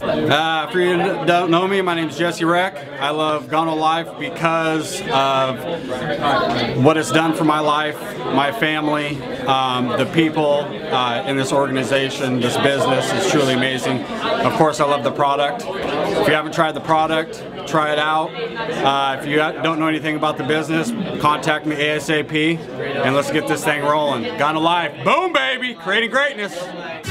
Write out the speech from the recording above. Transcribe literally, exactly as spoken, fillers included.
Uh, if you don't know me, my name is Jesse Reck. I love Gano Life because of what it's done for my life, my family, um, the people uh, in this organization, this business. It's truly amazing. Of course, I love the product. If you haven't tried the product, try it out. Uh, if you don't know anything about the business, contact me ASAP, and let's get this thing rolling. Gano Life, boom baby, creating greatness.